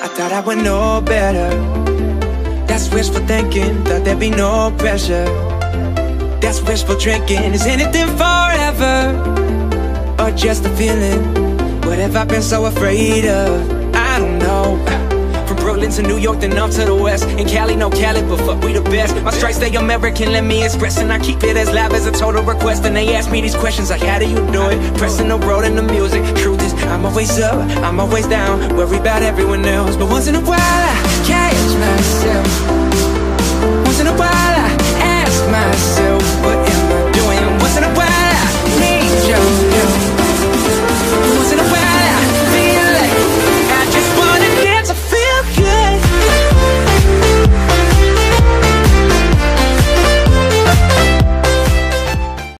I thought I would know better. That's wishful thinking, thought there'd be no pressure. That's wishful drinking, is anything forever? Or just a feeling? What have I been so afraid of? I don't know. From Brooklyn to New York, then up to the West. In Cali, no Cali, but fuck, we the best. My stripes, they American, let me express. And I keep it as loud as a total request. And they ask me these questions like, how do you do it? Pressing the road and the music. Truth is, I'm always up, I'm always down. Worry about everyone else. But once in a while, I catch myself. Once in a while,